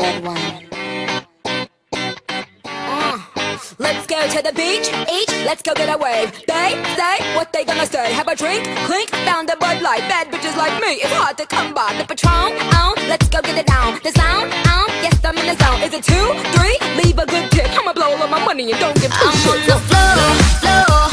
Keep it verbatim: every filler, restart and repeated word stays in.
That one. Ah, let's go to the beach, each, let's go get a wave. They say what they gonna say. Have a drink, clink, found a Bud Light. Bad bitches like me, it's hard to come by. The Patron, on, let's go get it down. The sound, on, yes I'm in the zone. Is it two, three, leave a good tip. I'ma blow all of my money and don't give two shits. I'm on the floor, floor.